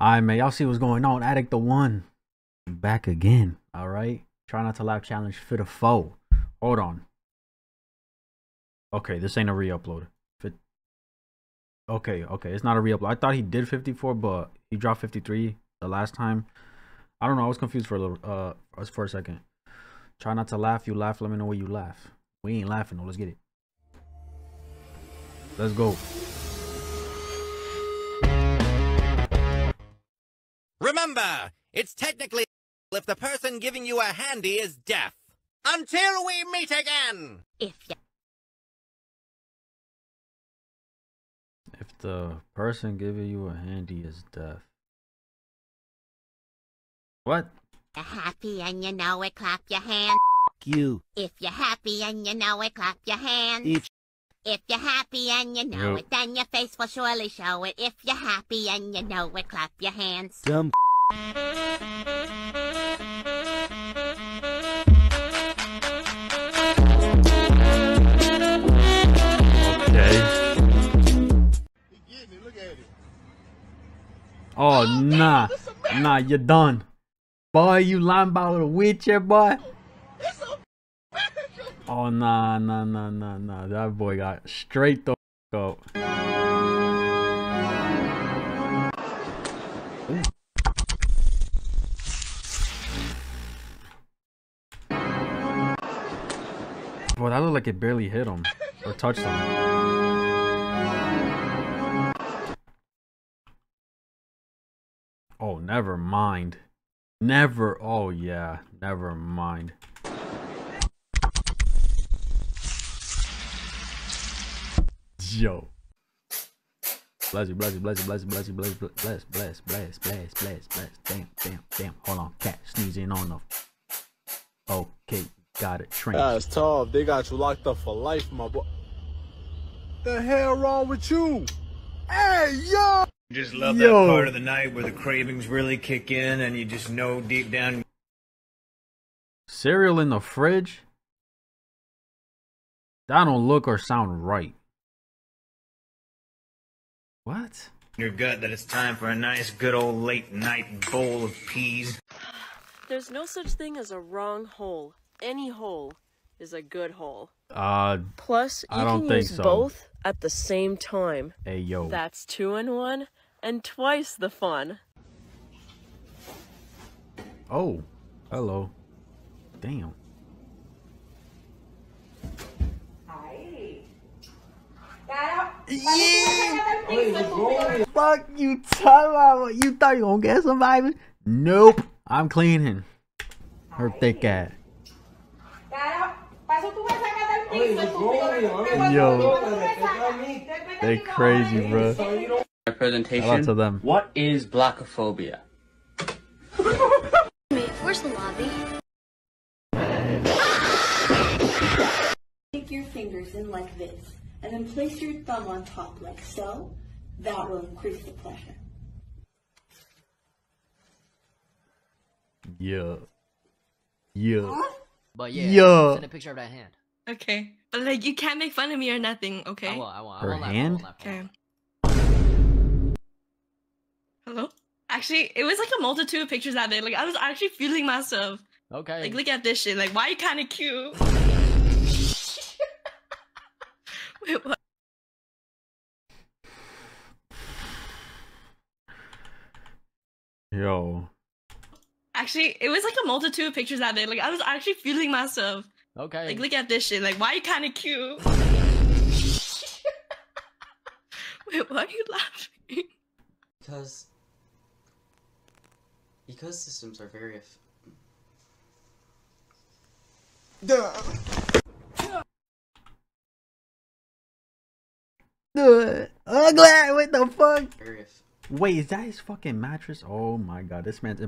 All right, man, y'all see what's going on. AdikTheOne back again. All right, try not to laugh challenge fit a foe. Hold on. Okay, this ain't a re-upload. Okay, it's not a re-upload. I thought he did 54, but he dropped 53 the last time. I don't know, I was confused for a little for a second. Try not to laugh. You laugh, let me know where you laugh. We ain't laughing though. Let's get it. Let's go. Remember, it's technically if the person giving you a handy is deaf. Until we meet again! If the person giving you a handy is deaf. What? You're happy and you know it, clap your hand. You. If you're happy and you know it, clap your hand. If you're happy and you know it, then your face will surely show it. If you're happy and you know it, clap your hands. Dumb. Okay. Oh, nah. Nah, you're done. Boy, you lying about a wheelchair, boy. Oh, nah. That boy got straight the f*** up. Boy, that looked like it barely hit him or touched him. Oh, never mind. Never. Oh, yeah. Never mind. Yo. Bless you. Damn. Hold on. Cat sneezing on the. Okay. Got it. Train. That's tough. They got you locked up for life, my boy. The hell wrong with you? Hey, yo. Just love that part of the night where the cravings really kick in and you just know deep down. Cereal in the fridge? That don't look or sound right. What? Your gut that it's time for a nice good old late night bowl of peas. There's no such thing as a wrong hole. Any hole is a good hole. Plus you can use both at the same time. Hey yo. That's 2 in 1 and twice the fun. Oh, hello. Damn. Yeah. Fuck you, Tyler. You thought you gonna get somebody? Nope. I'm cleaning her thick ass. Yo, they crazy, bro. Presentation. To them. What is blackophobia? Where's the lobby? Take your fingers in like this. And then place your thumb on top like so. That will increase the pleasure. Yeah. But yeah. Send a picture of that hand. Okay. But like you can't make fun of me or nothing, okay? I won't. Her hand? Okay. Hello? Actually, it was like a multitude of pictures that day. Like I was actually feeling myself. Okay. Like look at this shit. Like why are you kinda cute? What? Yo. Actually, it was like a multitude of pictures that day. Like I was actually feeling myself. Okay. Like look at this shit. Like why are you kind of cute? Wait, why are you laughing? Because systems are very. Duh. Ugly, what the fuck? Wait, is that his fucking mattress? Oh my god, this man's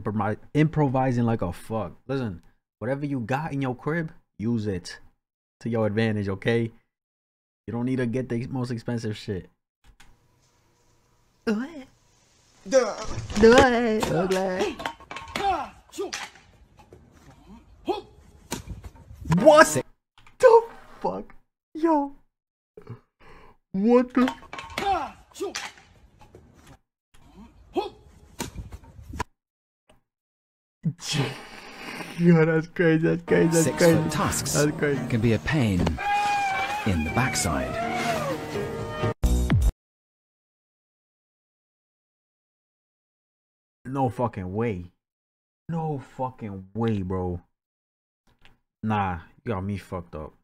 improvising like a fuck. Listen, whatever you got in your crib, use it to your advantage, okay? You don't need to get the most expensive shit. Ugly. What's it? The fuck? Yo. What the? God, that's crazy, that's crazy, that's Six crazy. Foot tusks that's crazy. Can be a pain in the backside. No fucking way. No fucking way, bro. Nah, you got me fucked up.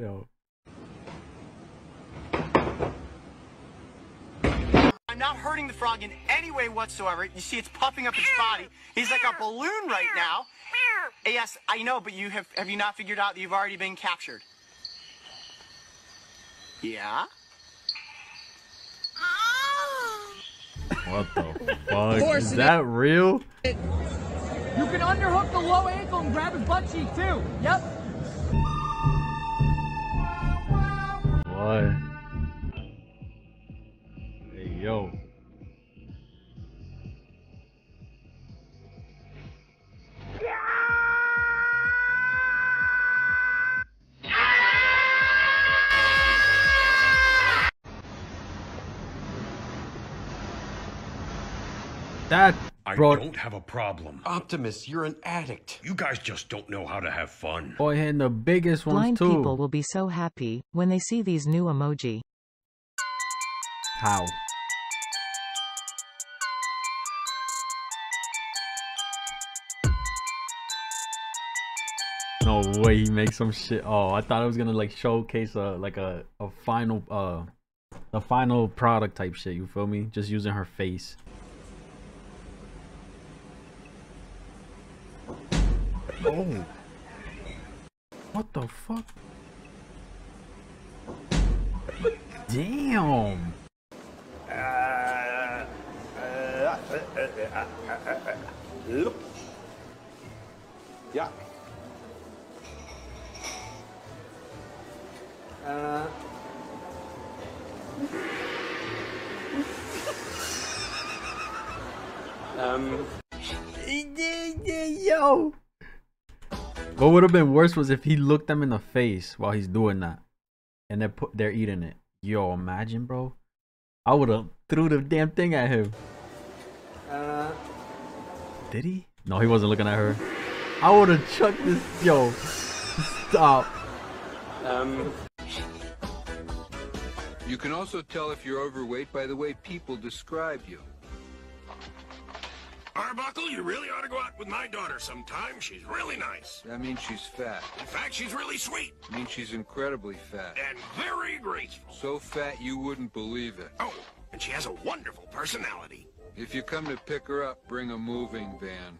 Yo. I'm not hurting the frog in any way whatsoever. You see, it's puffing up its body. He's like a balloon right now. Yes, I know, but you have you not figured out that you've already been captured? Yeah? What the fuck? Is that real? You can underhook the low ankle and grab his butt cheek too. Yep. Why? Yo. That don't have a problem. Optimus, you're an addict. You guys just don't know how to have fun. Boy, and the biggest ones too. Blind people will be so happy when they see these new emoji. How? No way he makes some shit. Oh, I thought it was gonna like showcase a final product type shit, you feel me? Just using her face. Oh. What the fuck? Damn. Yeah. Yo. What would have been worse was if he looked them in the face while he's doing that, and they're eating it. Yo, imagine, bro. I would have threw the damn thing at him. Did he? No, he wasn't looking at her. I would have chucked this. Yo, stop. You can also tell if you're overweight by the way people describe you. Arbuckle, you really ought to go out with my daughter sometime. She's really nice. That means she's fat. In fact, she's really sweet. That means she's incredibly fat. And very graceful. So fat you wouldn't believe it. Oh, and she has a wonderful personality. If you come to pick her up, bring a moving van.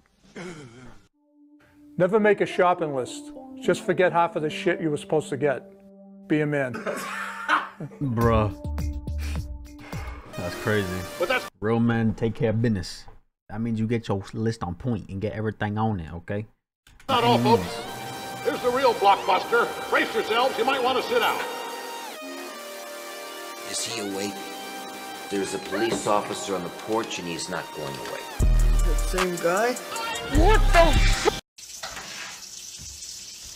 Never make a shopping list. Just forget half of the shit you were supposed to get. Be a man. Bruh. That's crazy. But that's real men take care of business. That means you get your list on point and get everything on it, okay? Not all, folks. Here's the real blockbuster. Brace yourselves, you might want to sit out. Is he awake? There's a police officer on the porch and he's not going away. The same guy? What the f-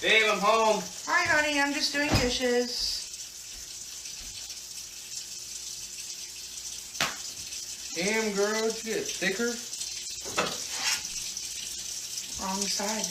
Dave, I'm home. Hi, honey, I'm just doing dishes. Damn, girl, did you get thicker? Wrong side.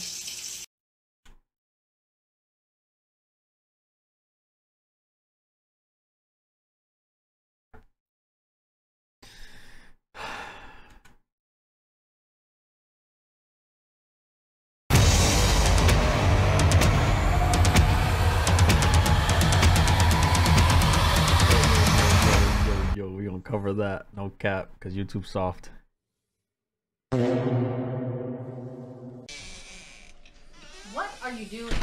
Cover that, no cap, because YouTube's soft. What are you doing?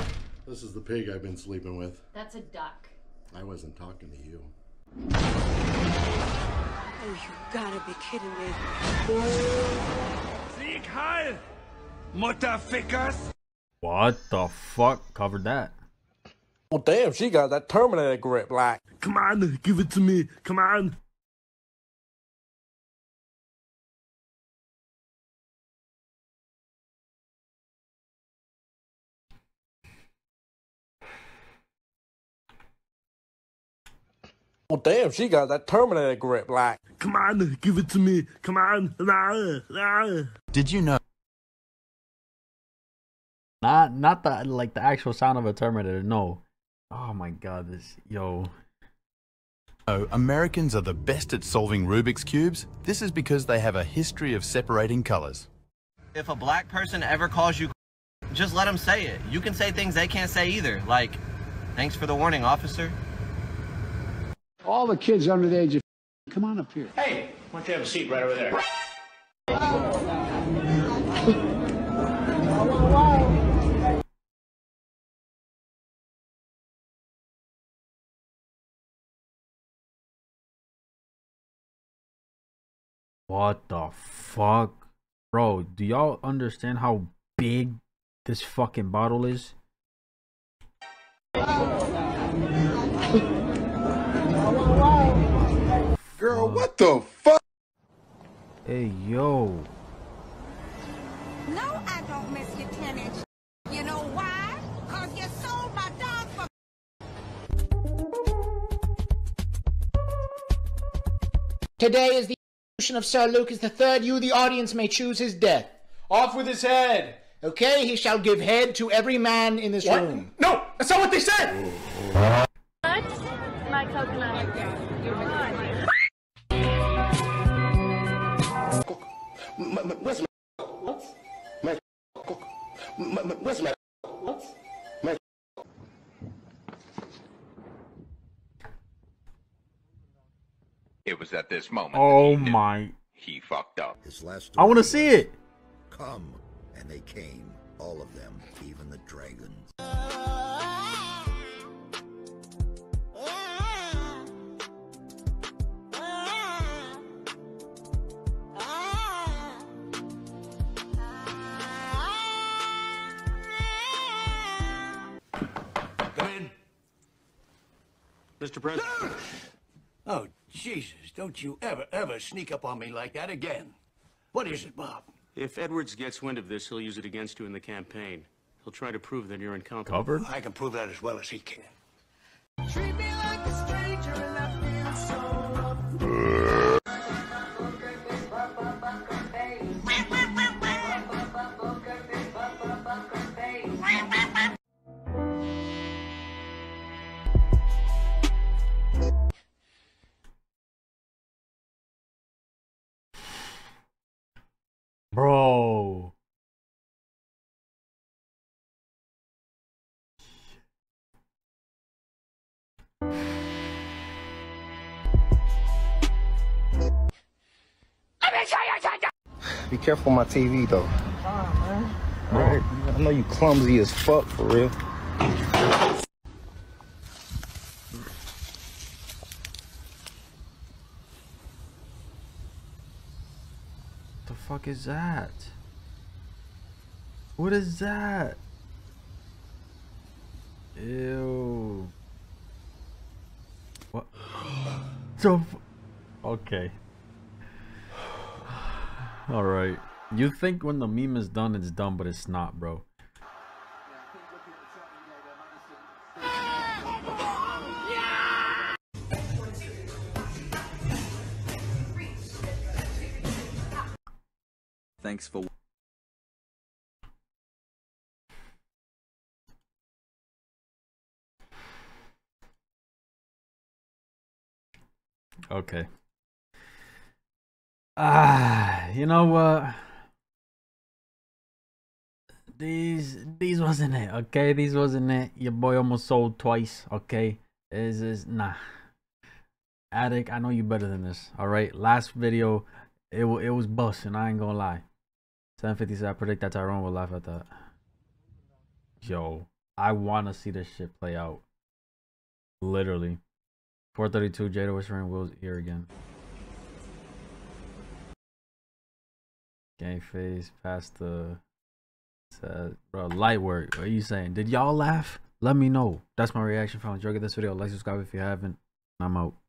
This is the pig I've been sleeping with. That's a duck. I wasn't talking to you. Oh, you gotta be kidding me. Sieg Heil, Mutterfickers. What the fuck? Covered that. Well, damn, she got that Terminator grip, like. Come on, give it to me. Come on. Well, damn, she got that Terminator grip, like. Come on, give it to me. Come on. Did you know? Not the, like, the actual sound of a Terminator, no. Oh my god, this, yo. Oh, Americans are the best at solving Rubik's Cubes. This is because they have a history of separating colors. If a black person ever calls you, just let them say it. You can say things they can't say either, like, thanks for the warning, officer. All the kids under the age of come on up here. Hey, why don't you have a seat right over there? Oh. What the fuck? Bro, do y'all understand how big this fucking bottle is? Oh. Girl, what the fuck? Hey, yo. No, I don't miss your tennis. You know why? Cause you sold my dog for. Today is the execution of Sir Lucas III. You, the audience, may choose his death. Off with his head. Okay, he shall give head to every man in this room. No, that's not what they said. My coconut. Where's my what? Where's my what? My it was at this moment. Oh my! He fucked up. His last. I want to see it. Come, and they came, all of them, even the dragons. Mr. President. Oh, Jesus, don't you ever sneak up on me like that again. What is it, Bob? If Edwards gets wind of this, he'll use it against you in the campaign. He'll try to prove that you're incompetent. Covered? I can prove that as well as he can. Treat me like a stranger and I feel so bro. Be careful my TV though. Oh, man. All right. I know you clumsy as fuck for real. Fuck is that? What is that? Ew. What? So okay. All right. You think when the meme is done, it's done, but it's not, bro. Thanks for okay. You know what? These wasn't it, okay? These wasn't it. Your boy almost sold twice, okay? Is nah. Adik, I know you better than this, all right? Last video, it was busting. I ain't gonna lie. 750, I predict that Tyrone will laugh at that. Yo, I want to see this shit play out. Literally. 432, Jada whispering Will's ear again. Gang face, past the... Bro, light work. What are you saying? Did y'all laugh? Let me know. That's my reaction. If you enjoyed this video, like, subscribe if you haven't. I'm out.